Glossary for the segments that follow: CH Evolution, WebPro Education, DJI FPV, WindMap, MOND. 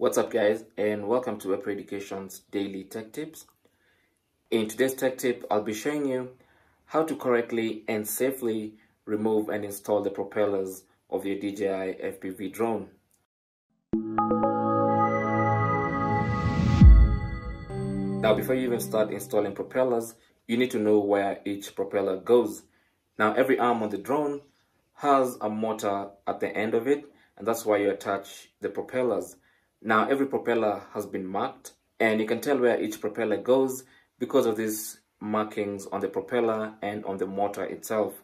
What's up, guys, and welcome to WebPro Education's daily tech tips. In today's tech tip, I'll be showing you how to correctly and safely remove and install the propellers of your DJI FPV drone. Now, before you even start installing propellers, you need to know where each propeller goes. Now, every arm on the drone has a motor at the end of it, and that's why you attach the propellers. Now, every propeller has been marked, and you can tell where each propeller goes because of these markings on the propeller and on the motor itself.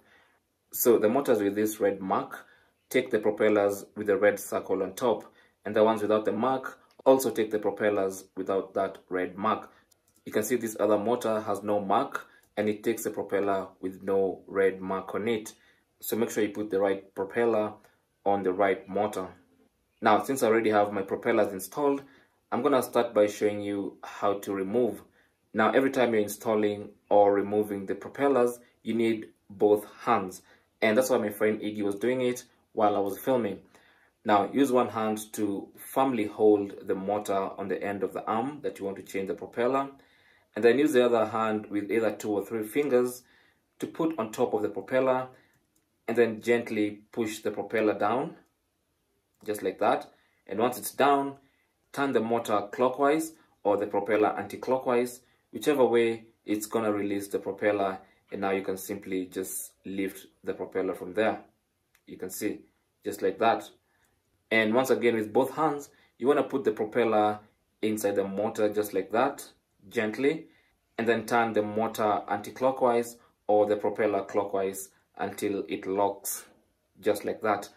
So the motors with this red mark take the propellers with the red circle on top, and the ones without the mark also take the propellers without that red mark. You can see this other motor has no mark, and it takes the propeller with no red mark on it. So make sure you put the right propeller on the right motor. Now, since I already have my propellers installed, I'm going to start by showing you how to remove. Now, every time you're installing or removing the propellers, you need both hands. And that's why my friend Iggy was doing it while I was filming. Now, use one hand to firmly hold the motor on the end of the arm that you want to change the propeller. And then use the other hand with either 2 or 3 fingers to put on top of the propeller. And then gently push the propeller down, just like that. And once it's down, turn the motor clockwise or the propeller anti-clockwise, whichever way. It's gonna release the propeller, and now you can simply just lift the propeller from there. You can see, just like that. And once again, with both hands, you want to put the propeller inside the motor, just like that, gently, and then turn the motor anti-clockwise or the propeller clockwise until it locks, just like that.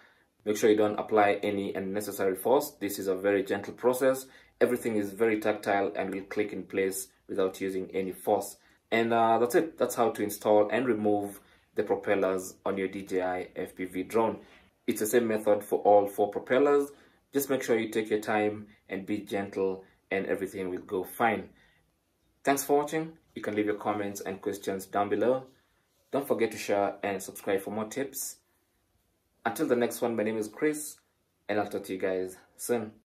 Make sure you don't apply any unnecessary force. This is a very gentle process. Everything is very tactile and will click in place without using any force. And that's it. That's how to install and remove the propellers on your DJI FPV drone. It's the same method for all 4 propellers. Just make sure you take your time and be gentle, and everything will go fine. Thanks for watching. You can leave your comments and questions down below. Don't forget to share and subscribe for more tips. Until the next one, my name is Chris, and I'll talk to you guys soon.